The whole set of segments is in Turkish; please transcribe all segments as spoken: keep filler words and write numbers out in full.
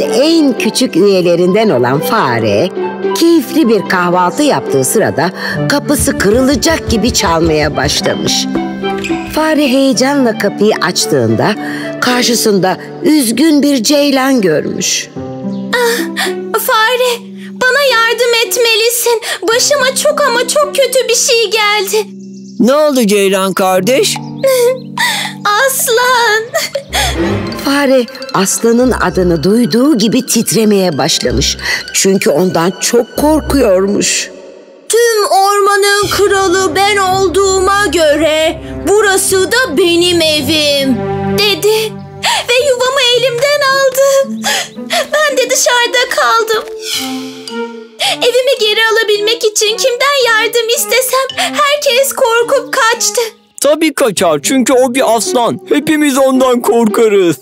grubun en küçük üyelerinden olan fare, keyifli bir kahvaltı yaptığı sırada kapısı kırılacak gibi çalmaya başlamış. Fare heyecanla kapıyı açtığında karşısında üzgün bir ceylan görmüş. Ah, fare, bana yardım etmelisin. Başıma çok ama çok kötü bir şey geldi. Ne oldu ceylan kardeş? Aslan. Fare aslanın adını duyduğu gibi titremeye başlamış. Çünkü ondan çok korkuyormuş. Tüm ormanın kralı ben olduğuma göre burası da benim evim dedi ve yuvamı elimden aldı. Ben de dışarıda kaldım. Evimi geri alabilmek için kimden yardım istesem herkes korkup kaçtı. Tabii kaçar, çünkü o bir aslan. Hepimiz ondan korkarız.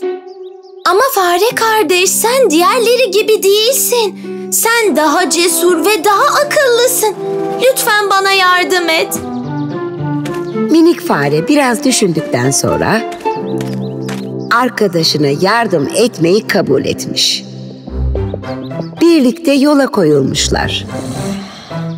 Ama fare kardeş, sen diğerleri gibi değilsin. Sen daha cesur ve daha akıllısın. Lütfen bana yardım et. Minik fare biraz düşündükten sonra arkadaşına yardım etmeyi kabul etmiş. Birlikte yola koyulmuşlar.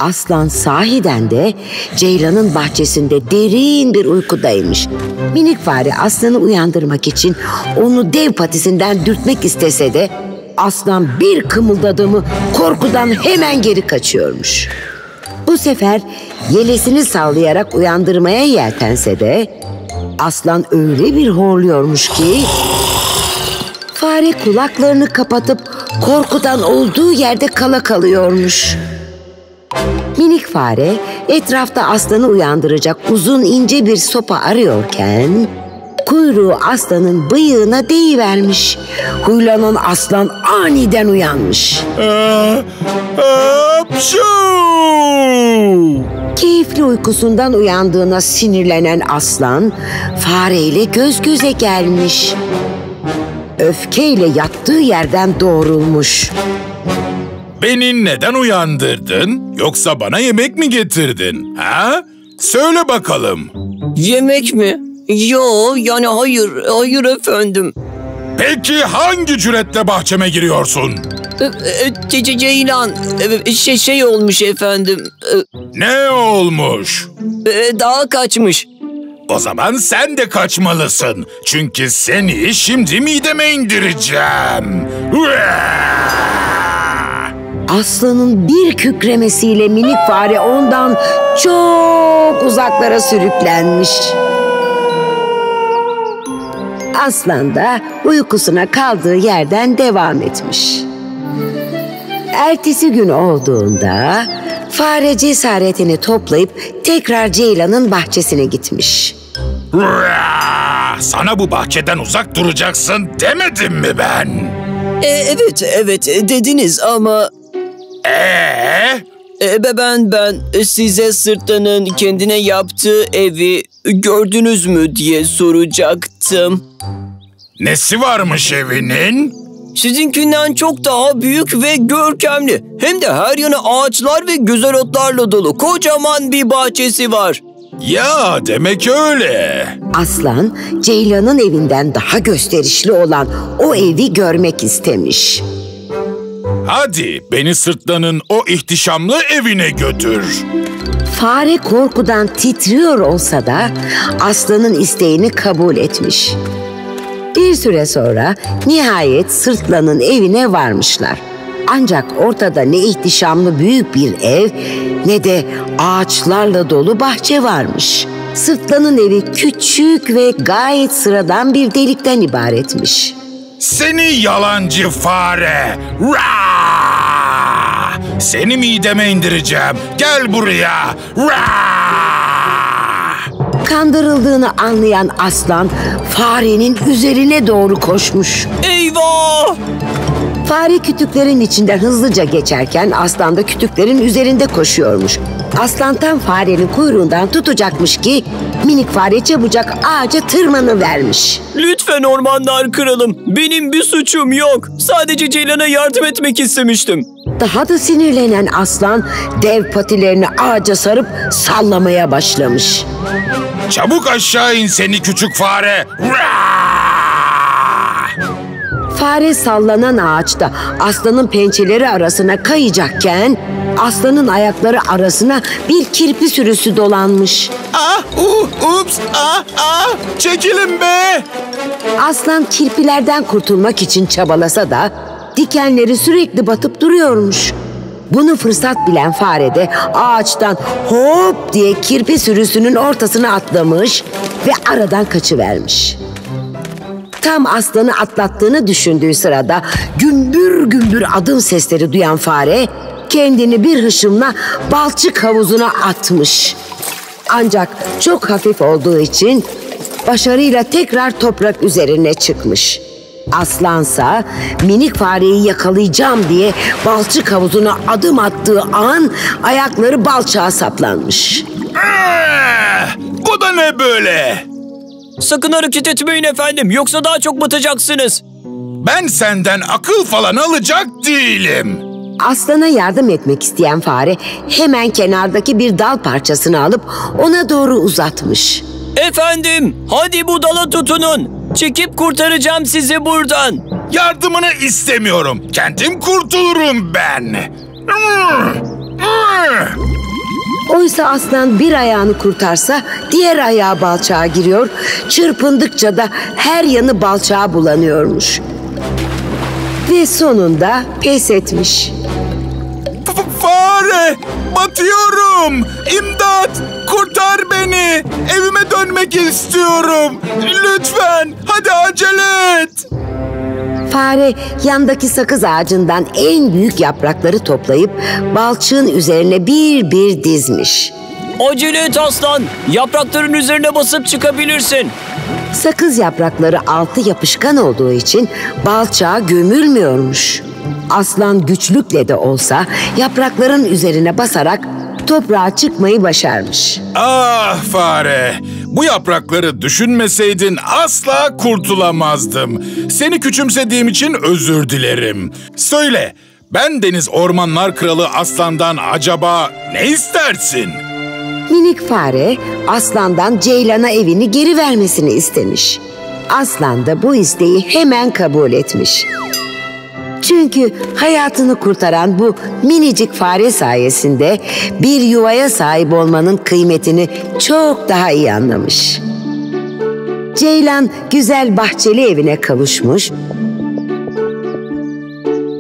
Aslan sahiden de ceylanın bahçesinde derin bir uykudaymış. Minik fare aslanı uyandırmak için onu dev patisinden dürtmek istese de aslan bir kımıldadı mı korkudan hemen geri kaçıyormuş. Bu sefer yelesini sallayarak uyandırmaya yeltense de aslan öyle bir horluyormuş ki fare kulaklarını kapatıp korkudan olduğu yerde kala kalıyormuş. Minik fare etrafta aslanı uyandıracak uzun ince bir sopa arıyorken kuyruğu aslanın bıyığına değivermiş. Huylanan aslan aniden uyanmış. Keyifli uykusundan uyandığına sinirlenen aslan fareyle göz göze gelmiş. Öfkeyle yattığı yerden doğrulmuş. Beni neden uyandırdın? Yoksa bana yemek mi getirdin? Ha? Söyle bakalım. Yemek mi? Yo, yani hayır, hayır efendim. Peki hangi cüretle bahçeme giriyorsun? Ceylan, şey şey olmuş efendim. Ne olmuş? Dağa kaçmış. O zaman sen de kaçmalısın. Çünkü seni şimdi mideme indireceğim. Aslanın bir kükremesiyle minik fare ondan çok uzaklara sürüklenmiş. Aslan da uykusuna kaldığı yerden devam etmiş. Ertesi gün olduğunda fare cesaretini toplayıp tekrar ceylanın bahçesine gitmiş. Sana bu bahçeden uzak duracaksın demedim mi ben? E, evet, evet dediniz ama... Ee? E, ben ben size sırtlanın kendine yaptığı evi gördünüz mü diye soracaktım. Nesi varmış evinin? Sizinkinden çok daha büyük ve görkemli. Hem de her yanı ağaçlar ve güzel otlarla dolu. Kocaman bir bahçesi var. Ya demek öyle. Aslan, Ceylan'ın evinden daha gösterişli olan o evi görmek istemiş. Hadi beni sırtlanın o ihtişamlı evine götür. Fare korkudan titriyor olsa da aslanın isteğini kabul etmiş. Bir süre sonra nihayet sırtlanın evine varmışlar. Ancak ortada ne ihtişamlı büyük bir ev ne de ağaçlarla dolu bahçe varmış. Sırtlanın evi küçük ve gayet sıradan bir delikten ibaretmiş. Seni yalancı fare! Ra! Seni mideme indireceğim. Gel buraya! Ra! Kandırıldığını anlayan aslan farenin üzerine doğru koşmuş. Eyvah! Fare kütüklerin içinden hızlıca geçerken aslan da kütüklerin üzerinde koşuyormuş. Aslan tam farenin kuyruğundan tutacakmış ki minik fare çabucak ağaca tırmanıvermiş. Lütfen ormanlar kralım, benim bir suçum yok. Sadece Ceylan'a yardım etmek istemiştim. Daha da sinirlenen aslan dev patilerini ağaca sarıp sallamaya başlamış. Çabuk aşağı in seni küçük fare. Vraa! fare sallanan ağaçta aslanın pençeleri arasına kayacakken aslanın ayakları arasına bir kirpi sürüsü dolanmış. Ah, uh, ups, ah, ah, çekilin be! Aslan kirpilerden kurtulmak için çabalasa da dikenleri sürekli batıp duruyormuş. Bunu fırsat bilen fare de ağaçtan hop diye kirpi sürüsünün ortasına atlamış ve aradan kaçıvermiş. Tam aslanı atlattığını düşündüğü sırada gümbür gümbür adım sesleri duyan fare kendini bir hışımla balçık havuzuna atmış. Ancak çok hafif olduğu için başarıyla tekrar toprak üzerine çıkmış. Aslansa minik fareyi yakalayacağım diye balçık havuzuna adım attığı an ayakları balçağa saplanmış. Ee, bu da ne böyle? Sakın hareket etmeyin efendim, yoksa daha çok batacaksınız. Ben senden akıl falan alacak değilim. Aslana yardım etmek isteyen fare hemen kenardaki bir dal parçasını alıp ona doğru uzatmış. Efendim, hadi bu dala tutunun. Çekip kurtaracağım sizi buradan. Yardımını istemiyorum. Kendim kurtulurum ben. Oysa aslan bir ayağını kurtarsa diğer ayağı balçağa giriyor. Çırpındıkça da her yanı balçağa bulanıyormuş. Ve sonunda pes etmiş. Fare! Batıyorum! İmdat! Kurtar beni! Evime dönmek istiyorum! Lütfen! Hadi acele et! Fare yandaki sakız ağacından en büyük yaprakları toplayıp balçığın üzerine bir bir dizmiş. Acele et aslan! Yaprakların üzerine basıp çıkabilirsin. Sakız yaprakları altı yapışkan olduğu için balçağa gömülmüyormuş. Aslan güçlükle de olsa yaprakların üzerine basarak toprağa çıkmayı başarmış. Ah fare! Bu yaprakları düşünmeseydin asla kurtulamazdım. Seni küçümsediğim için özür dilerim. Söyle, ben Deniz Ormanlar Kralı Aslan'dan acaba ne istersin? Minik fare aslandan ceylana evini geri vermesini istemiş. Aslan da bu isteği hemen kabul etmiş. Çünkü hayatını kurtaran bu minicik fare sayesinde bir yuvaya sahip olmanın kıymetini çok daha iyi anlamış. Ceylan güzel bahçeli evine kavuşmuş.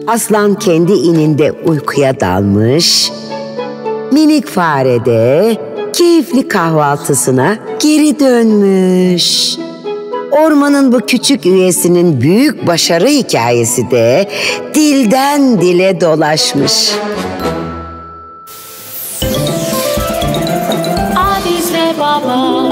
Aslan kendi ininde uykuya dalmış. Minik fare de keyifli kahvaltısına geri dönmüş. Ormanın bu küçük üyesinin büyük başarı hikayesi de dilden dile dolaşmış. Abisle baba.